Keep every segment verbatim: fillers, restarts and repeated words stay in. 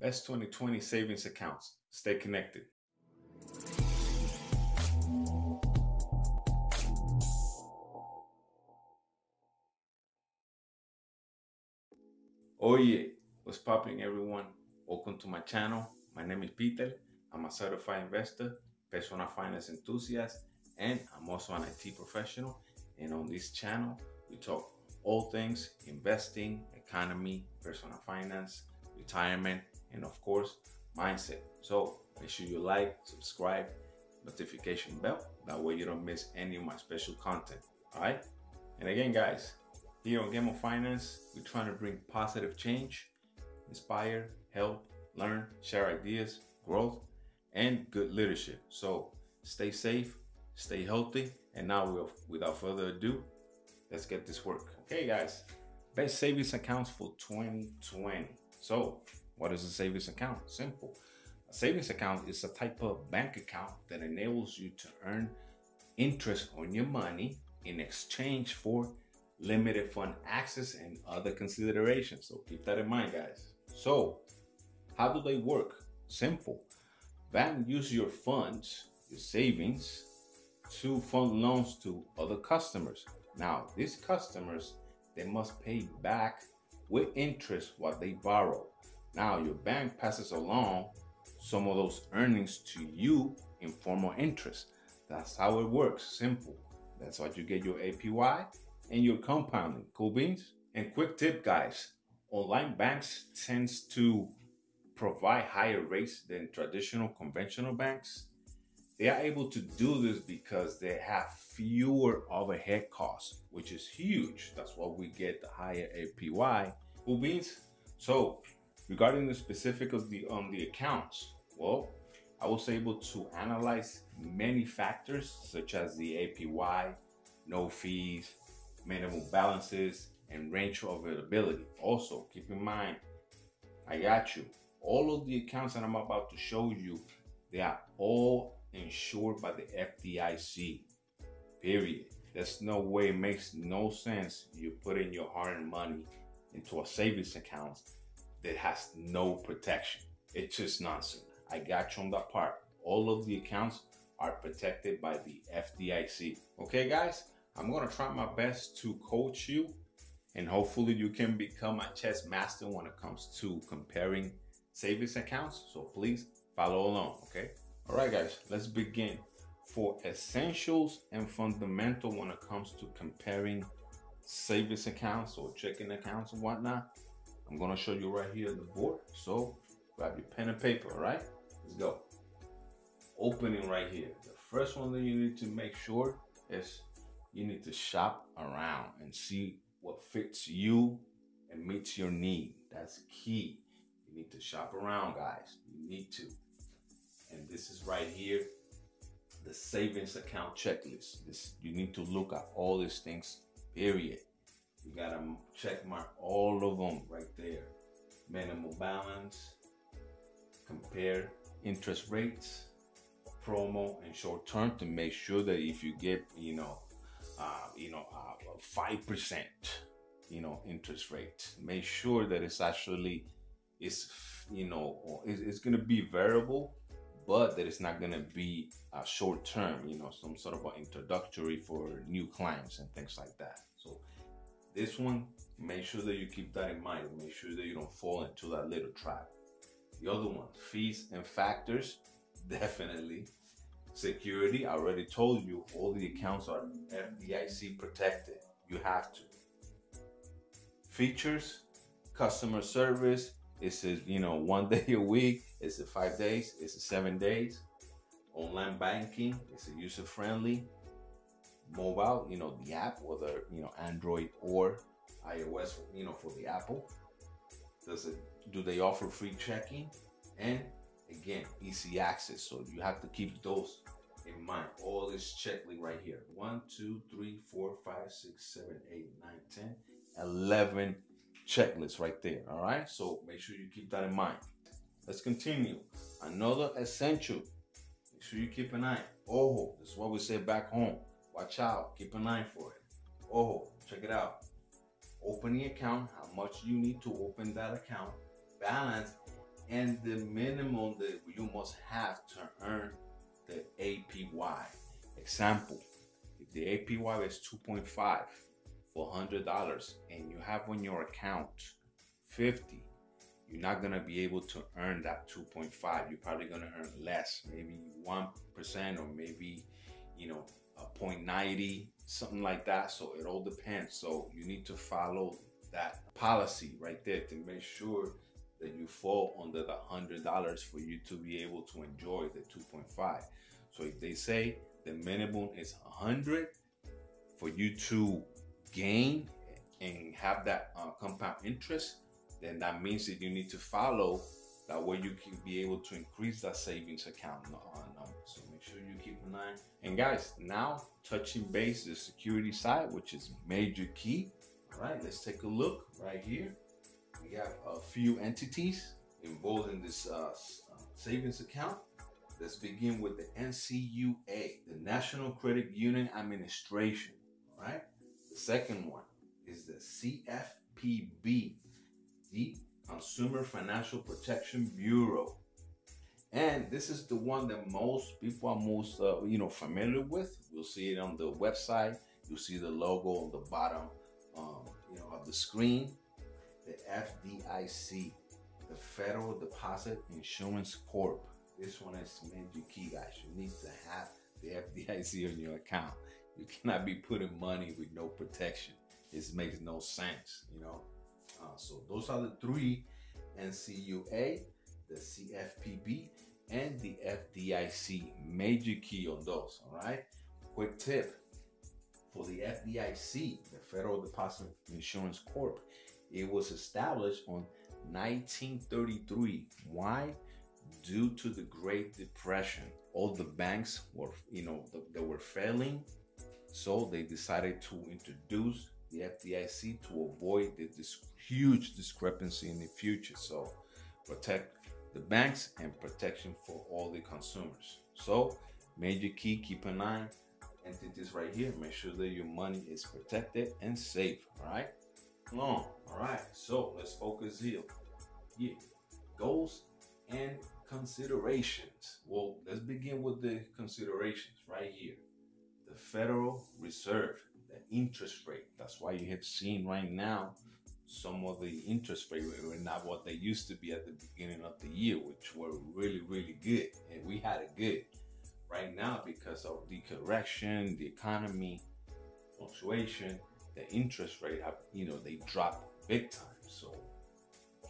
Best twenty twenty savings accounts. Stay connected. Oye, what's popping, everyone? Welcome to my channel. My name is Peter. I'm a certified investor, personal finance enthusiast, and I'm also an I T professional. And on this channel, we talk all things investing, economy, personal finance, retirement, and of course, mindset. So make sure you like, subscribe, notification bell. That way you don't miss any of my special content. All right. And again, guys, here on Game of Finance, we're trying to bring positive change, inspire, help, learn, share ideas, growth, and good leadership. So stay safe, stay healthy. And now, we'll, without further ado, let's get this work. Okay, guys, best savings accounts for twenty twenty. So what is a savings account? Simple. A savings account is a type of bank account that enables you to earn interest on your money in exchange for limited fund access and other considerations. So keep that in mind, guys. So how do they work? Simple. Bank use your funds, your savings, to fund loans to other customers. Now, these customers, they must pay back with interest what they borrow. Now, your bank passes along some of those earnings to you in form of interest. That's how it works. Simple. That's how you get your A P Y and your compounding. Cool beans? And quick tip, guys. Online banks tends to provide higher rates than traditional conventional banks. They are able to do this because they have fewer overhead costs, which is huge. That's why we get the higher A P Y. Cool beans? So regarding the specifics of the on the accounts, well, I was able to analyze many factors such as the A P Y, no fees, minimum balances, and range of availability. Also, keep in mind, I got you. All of the accounts that I'm about to show you, they are all insured by the F D I C, period. There's no way, it makes no sense you put in your hard-earned money into a savings account that has no protection. It's just nonsense. I got you on that part. All of the accounts are protected by the F D I C. Okay, guys, I'm gonna try my best to coach you, and hopefully you can become a chess master when it comes to comparing savings accounts. So please follow along, okay? All right, guys, let's begin. For essentials and fundamental when it comes to comparing savings accounts or checking accounts and whatnot, I'm gonna show you right here on the board. So grab your pen and paper, all right? Let's go. Opening right here. The first one that you need to make sure is you need to shop around and see what fits you and meets your need. That's key. You need to shop around, guys. You need to. And this is right here, the savings account checklist. This, you need to look at all these things, period. You gotta check mark all of them right there. Minimal balance, compare interest rates, promo and short term, to make sure that if you get, you know, uh, you know, five percent, you know, interest rate, make sure that it's actually, it's, you know, it's, it's gonna be variable, but that it's not going to be a short term, you know, some sort of an introductory for new clients and things like that. So this one, make sure that you keep that in mind. Make sure that you don't fall into that little trap. The other one, fees and factors, definitely. Security, I already told you, all the accounts are F D I C protected. You have to. Features, customer service, it's a, you know, one day a week, it's a five days, it's a seven days. Online banking, it's a user-friendly. Mobile, you know, the app, whether, you know, Android or iOS, you know, for the Apple. Does it, do they offer free checking? And again, easy access. So you have to keep those in mind. All this checklist right here. One, two, three, four, five, six, seven, eight, nine, ten, eleven. Checklist right there. All right, so make sure you keep that in mind. Let's continue. Another essential, make sure you keep an eye. Ojo, this is what we say back home. Watch out, keep an eye for it. Ojo, check it out. Open the account, how much you need to open that account, balance, and the minimum that you must have to earn the A P Y. Example, if the A P Y is two point five for one hundred dollars and you have on your account fifty, you're not gonna be able to earn that two point five. You're probably gonna earn less, maybe one percent or maybe, you know, a zero point nine zero, something like that. So it all depends. So you need to follow that policy right there to make sure that you fall under the one hundred dollars for you to be able to enjoy the two point five. So if they say the minimum is one hundred for you to gain and have that uh, compound interest, then that means that you need to follow that way you can be able to increase that savings account number. So make sure you keep an eye. And guys, now touching base the security side, which is major key. All right, let's take a look right here. We have a few entities involved in this uh, savings account. Let's begin with the N C U A, the National Credit Union Administration, all right? The second one is the C F P B, the Consumer Financial Protection Bureau. And this is the one that most people are most uh, you know, familiar with. You'll see it on the website. You'll see the logo on the bottom um, you know, of the screen. The F D I C, the Federal Deposit Insurance Corp. This one is major key, guys. You need to have the F D I C on your account. You cannot be putting money with no protection. It makes no sense, you know? Uh, so those are the three, N C U A, the C F P B, and the F D I C. Major key on those, all right? Quick tip, for the F D I C, the Federal Deposit Insurance Corp, it was established on nineteen thirty-three. Why? Due to the Great Depression. All the banks were, you know, they were failing. So they decided to introduce the F D I C to avoid this huge discrepancy in the future. So protect the banks and protection for all the consumers. So major key, keep an eye, entities right here. Make sure that your money is protected and safe, all right? Long. All right, so let's focus here. Yeah, goals and considerations. Well, let's begin with the considerations right here. The Federal Reserve, the interest rate. That's why you have seen right now some of the interest rate were not what they used to be at the beginning of the year, which were really, really good. And we had it good right now because of the correction, the economy, fluctuation. The interest rate, you know, they drop big time. So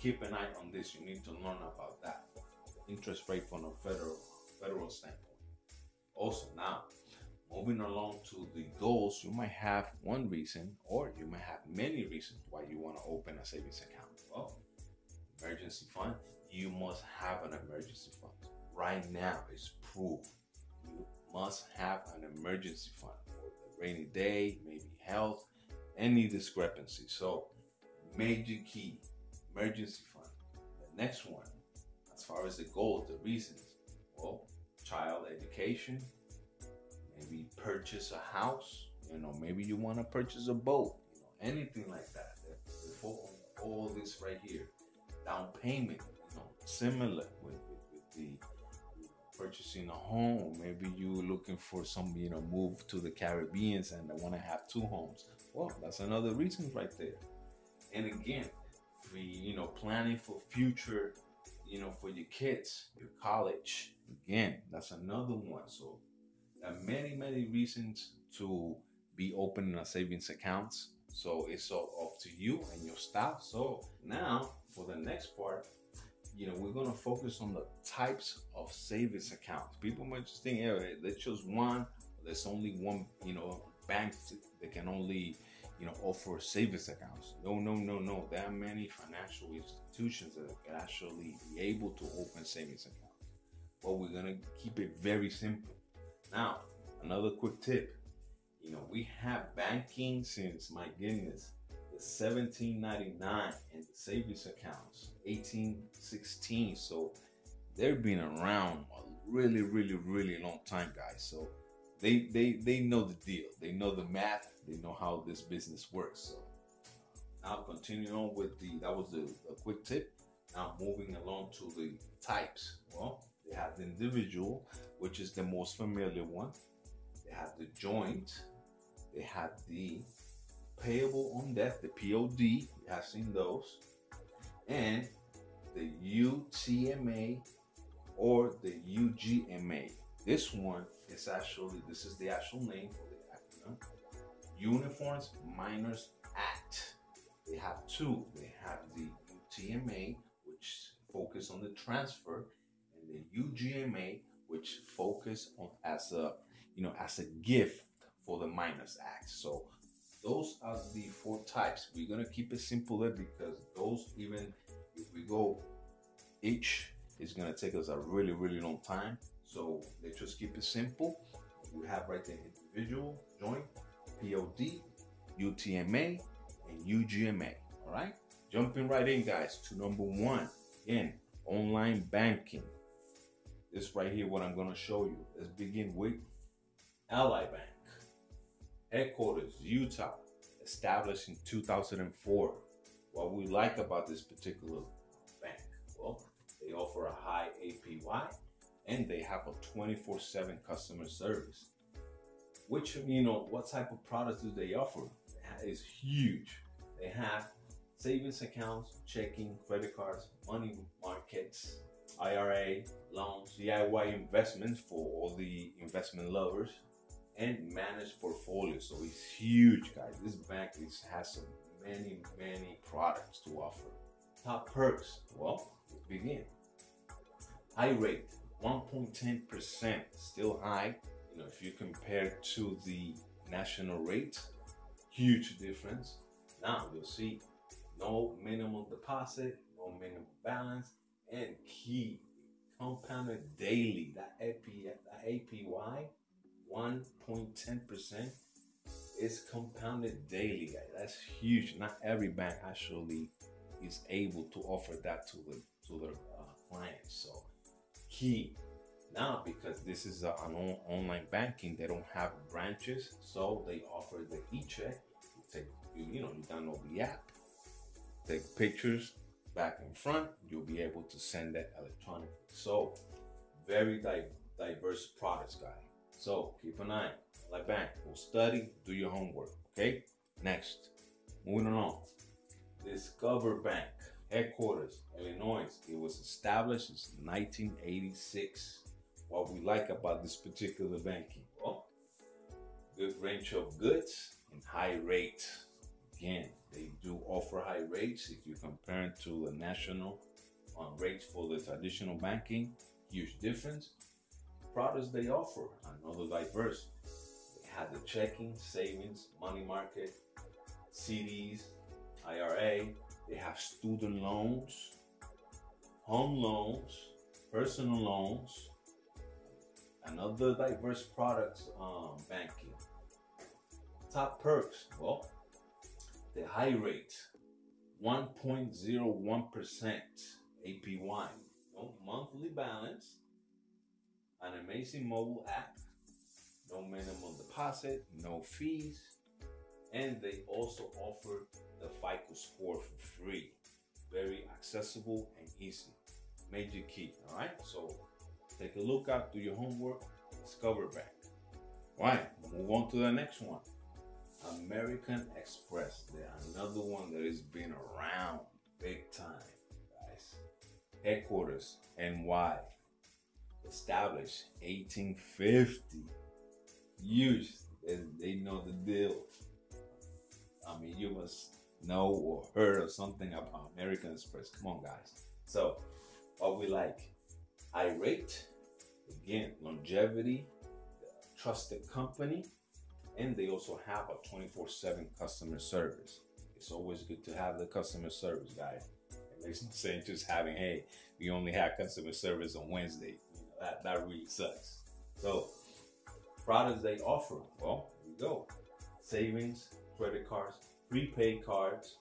keep an eye on this. You need to learn about that interest rate from a federal federal standpoint. Also, now moving along to the goals, you might have one reason, or you might have many reasons why you want to open a savings account. Well, emergency fund. You must have an emergency fund. Right now, it's proof. You must have an emergency fund for the rainy day, maybe health. Any discrepancy. So major key, emergency fund. The next one, as far as the goals, the reasons, well, child education, maybe purchase a house, you know, maybe you want to purchase a boat, you know, anything like that. All, all this right here, down payment, you know, similar with, with, with the purchasing a home. Maybe you're looking for some, you know, move to the Caribbean and I want to have two homes. Well, that's another reason right there. And again, we, you know, planning for future, you know, for your kids, your college. Again, that's another one. So there are many, many reasons to be opening a savings accounts. So it's all up to you and your staff. So now for the next part, you know, we're gonna focus on the types of savings accounts. People might just think, hey, they chose one, there's only one, you know, banks that can only, you know, offer savings accounts. No, no, no, no. There are many financial institutions that can actually be able to open savings accounts. But we're gonna keep it very simple. Now, another quick tip. You know, we have banking since, my goodness, the seventeen ninety-nine and the savings accounts, eighteen sixteen. So they've been around a really, really, really long time, guys. So They, they, they know the deal. They know the math. They know how this business works. So I'll continue on with the, that was the, a quick tip. Now moving along to the types. Well, they have the individual, which is the most familiar one. They have the joint. They have the payable on death, the P O D. You have seen those. And the U T M A or the U G M A. This one is actually, this is the actual name for the acronym. Uniforms Minors Act. They have two. They have the U T M A, which focus on the transfer, and the U G M A, which focus on as a, you know, as a gift for the Minors Act. So those are the four types. We're gonna keep it simple there because those, even if we go each, it's gonna take us a really, really long time. So let's just keep it simple. We have right there individual, joint, P O D, U T M A, and U G M A. All right, jumping right in, guys, to number one. Again, online banking. This right here, what I'm gonna show you. Let's begin with Ally Bank. Headquarters, Utah, established in two thousand four. What we like about this particular bank, well, they offer a high A P Y and they have a twenty-four seven customer service. Which, you know, what type of products do they offer? It's huge. They have savings accounts, checking, credit cards, money markets, I R A, loans, D I Y investments for all the investment lovers, and managed portfolio. So it's huge, guys. This bank is, has some many, many products to offer. Top perks, well, let's begin. High rate, one point one zero percent, still high. You know, if you compare to the national rate, huge difference. Now you'll see no minimum deposit, no minimum balance, and key, compounded daily, that A P Y, one point one zero percent is compounded daily, guys. That's huge. Not every bank actually is able to offer that to the to their uh, clients. So key now, because this is a, an on, online banking, they don't have branches, so they offer the e-check. You take, you, you know, you download the app, take pictures back and front. You'll be able to send that electronically. So very di diverse products, guys. So keep an eye, Ally Bank. Go study, do your homework, okay? Next, moving along. Discover Bank, headquarters, Illinois. It was established in nineteen eighty-six. What we like about this particular banking, well, good range of goods and high rate. Again, they do offer high rates. If you compare it to the national on rates for the traditional banking, huge difference. Products they offer, another diverse. They have the checking, savings, money market, C Ds, I R A. They have student loans, home loans, personal loans, another diverse products um, banking. Top perks, well, the high rate, one point zero one percent A P Y, no monthly balance, an amazing mobile app, no minimum deposit, no fees, and they also offer the FICO score for free. Very accessible and easy. Major key, all right? So take a look out, do your homework, Discover Bank. All right, we'll move on to the next one. American Express, they're another one that has been around big time, guys. Headquarters, N Y. Established eighteen fifty. Huge. They know the deal. I mean, you must know or heard of something about American Express. Come on, guys. So, what we like, irate, again, longevity, trusted company, and they also have a twenty-four seven customer service. It's always good to have the customer service, guys. It makes no sense just having, hey, we only have customer service on Wednesday. That, that really sucks. So, products they offer, well, here we go. Savings, credit cards, prepaid cards,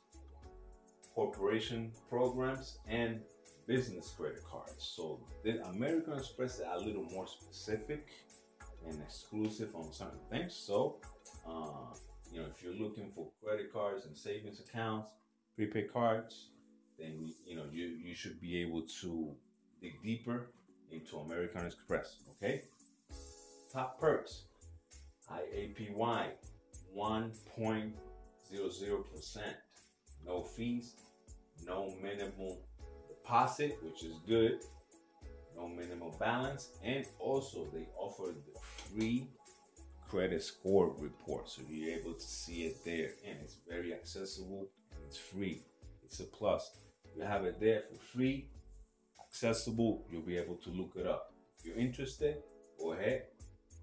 corporation programs, and business credit cards. So, the American Express is a little more specific and exclusive on certain things. So, uh, you know, if you're looking for credit cards and savings accounts, prepaid cards, then you know you, you should be able to dig deeper into American Express. Okay, top perks: I A P Y one point zero zero percent, no fees, no minimum deposit, which is good, no minimum balance, and also they offer the free credit score report, so you're able to see it there, and it's very accessible and it's free. It's a plus. You have it there for free, accessible. You'll be able to look it up. If you're interested, go ahead,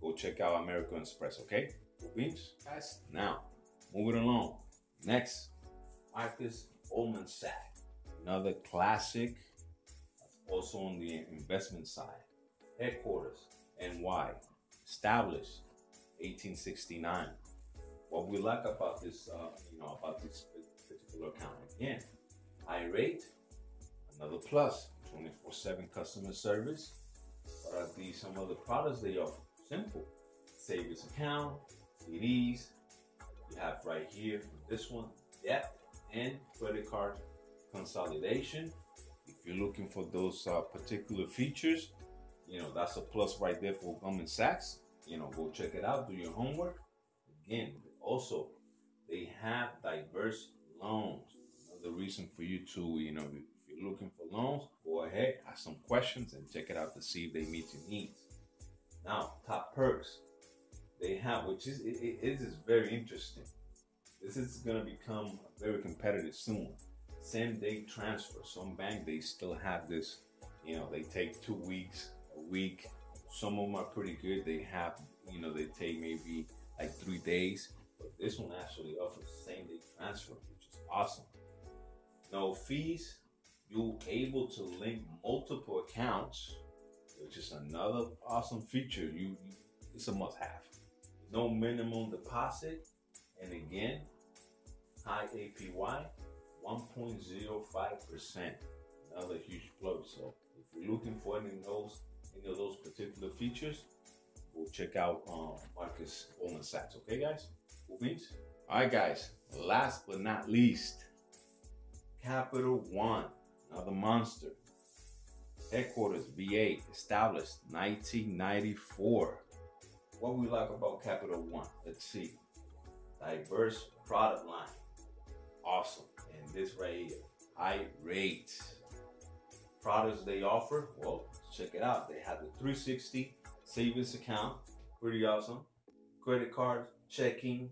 go check out American Express. Okay, beeps, guys. Now moving along. Next, Marcus Goldman Sachs, another classic, also on the investment side. Headquarters N Y, established eighteen sixty-nine. What we like about this, uh, you know, about this particular account, again, I R A, another plus, twenty-four seven customer service. What are these? Some of the products they offer: simple savings account, C Ds. You have right here this one, debt and credit card consolidation. If you're looking for those uh, particular features, you know, that's a plus right there for Goldman Sachs. You know, go check it out, do your homework. Again, also, they have diverse loans. Another reason for you to, you know, if you're looking for loans, go ahead, ask some questions and check it out to see if they meet your needs. Now, top perks they have, which is, it, it, it is very interesting. This is gonna become very competitive soon. Same day transfer. Some bank, they still have this, you know, they take two weeks, a week. Some of them are pretty good. They have, you know, they take maybe like three days, but this one actually offers same day transfer, which is awesome. No fees. You're able to link multiple accounts, which is another awesome feature. You, it's a must have. No minimum deposit. And again, high A P Y. one point zero five percent, another huge plus. So if you're looking for any of those, any of those particular features, go check out um, Marcus Goldman Sachs. Okay, guys? Cool beans. All right, guys. Last but not least, Capital One, another monster. Headquarters V A, established nineteen ninety-four. What we like about Capital One? Let's see. Diverse product line. Awesome. And this right here, high rate products they offer. Well, check it out. They have the three sixty savings account, pretty awesome. Credit card, checking,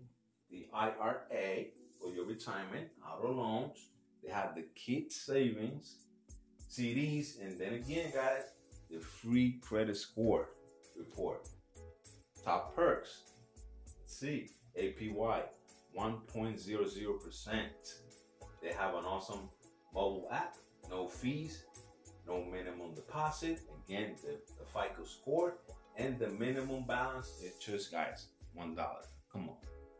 the I R A for your retirement, auto loans. They have the kid savings, C Ds, and then again, guys, the free credit score report. Top perks. Let's see, A P Y. one point zero zero percent. They have an awesome mobile app, no fees, no minimum deposit. Again, the, the FICO score and the minimum balance is just, guys, one dollar. Come on.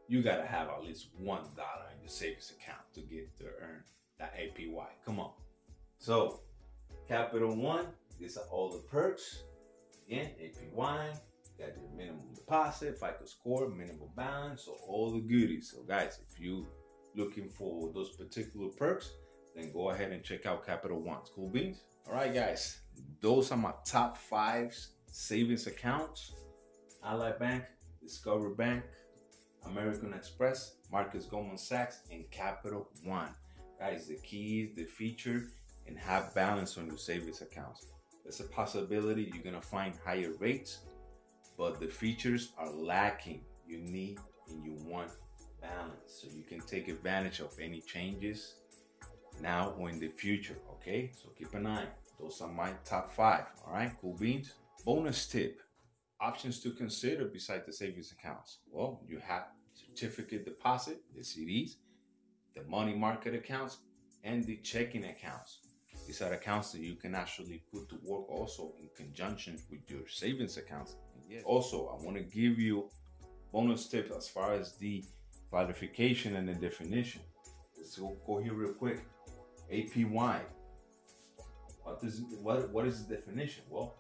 You got to have at least one dollar in your savings account to get to earn that A P Y. Come on. So, Capital One, these are all the perks. Again, A P Y. Got your minimum deposit, FICO score, minimum balance, so all the goodies. So guys, if you looking for those particular perks, then go ahead and check out Capital One. Cool beans. All right, guys, those are my top five savings accounts: Ally Bank, Discover Bank, American Express, Marcus Goldman Sachs, and Capital One. Guys, the keys, the feature, and have balance on your savings accounts. There's a possibility you're gonna find higher rates, but the features are lacking. You need and you want balance, so you can take advantage of any changes now or in the future, okay? So keep an eye. Those are my top five, all right? Cool beans. Bonus tip, options to consider besides the savings accounts. Well, you have certificate deposit, the C Ds, the money market accounts, and the checking accounts. These are accounts that you can actually put to work also in conjunction with your savings accounts. Yes. Also, I want to give you bonus tips as far as the clarification and the definition. Let's go, go here real quick. A P Y. What does what what is the definition? Well,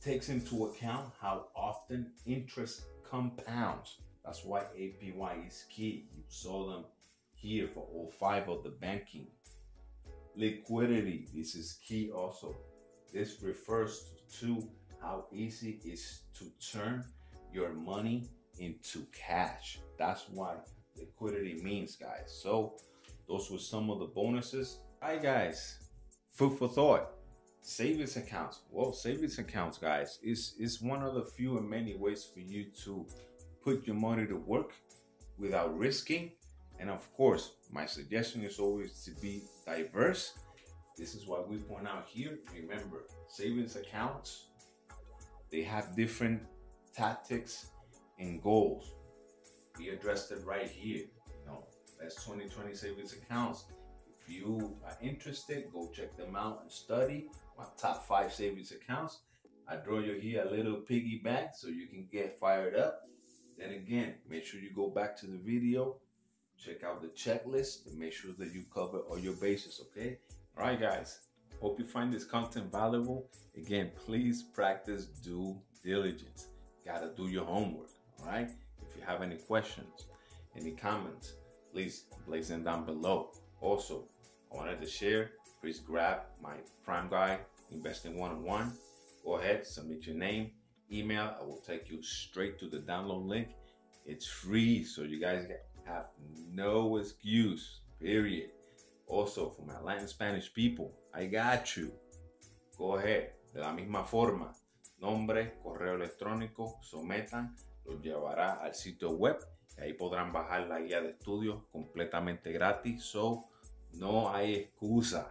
it takes into account how often interest compounds. That's why A P Y is key. You saw them here for all five of the banking Liquidity, this is key also. This refers to how easy it is to turn your money into cash. That's why liquidity means, guys. So those were some of the bonuses. All right, guys, food for thought. Savings accounts. Well, savings accounts, guys, is, is one of the few and many ways for you to put your money to work without risking. And of course, my suggestion is always to be diverse. This is why we point out here. Remember, savings accounts, they have different tactics and goals. We addressed it right here. You know, that's twenty twenty savings accounts. If you are interested, go check them out and study my top five savings accounts. I draw you here a little piggy bank so you can get fired up. Then again, make sure you go back to the video, check out the checklist, and make sure that you cover all your bases, okay? All right, guys, hope you find this content valuable. Again, please practice due diligence. Gotta do your homework, all right? If you have any questions, any comments, please place them down below. Also, I wanted to share, please grab my Prime Guide, Investing one oh one. Go ahead, submit your name, email. I will take you straight to the download link. It's free, so you guys have no excuse, period. Also, for my Latin Spanish people, I got you. Go ahead, de la misma forma. Nombre, correo electrónico, sometan, los llevará al sitio web. Y ahí podrán bajar la guía de estudios completamente gratis. So, no hay excusa,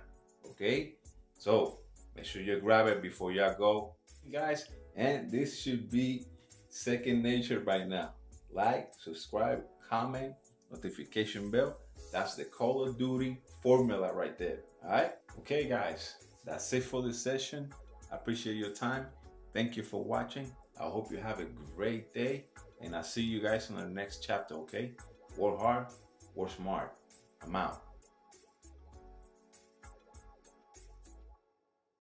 okay? So, make sure you grab it before you go. Guys, and this should be second nature by now. Like, subscribe, comment, notification bell. That's the Call of Duty formula right there, all right? Okay, guys, that's it for this session. I appreciate your time. Thank you for watching. I hope you have a great day, and I'll see you guys in the next chapter, okay? Work hard, work smart. I'm out.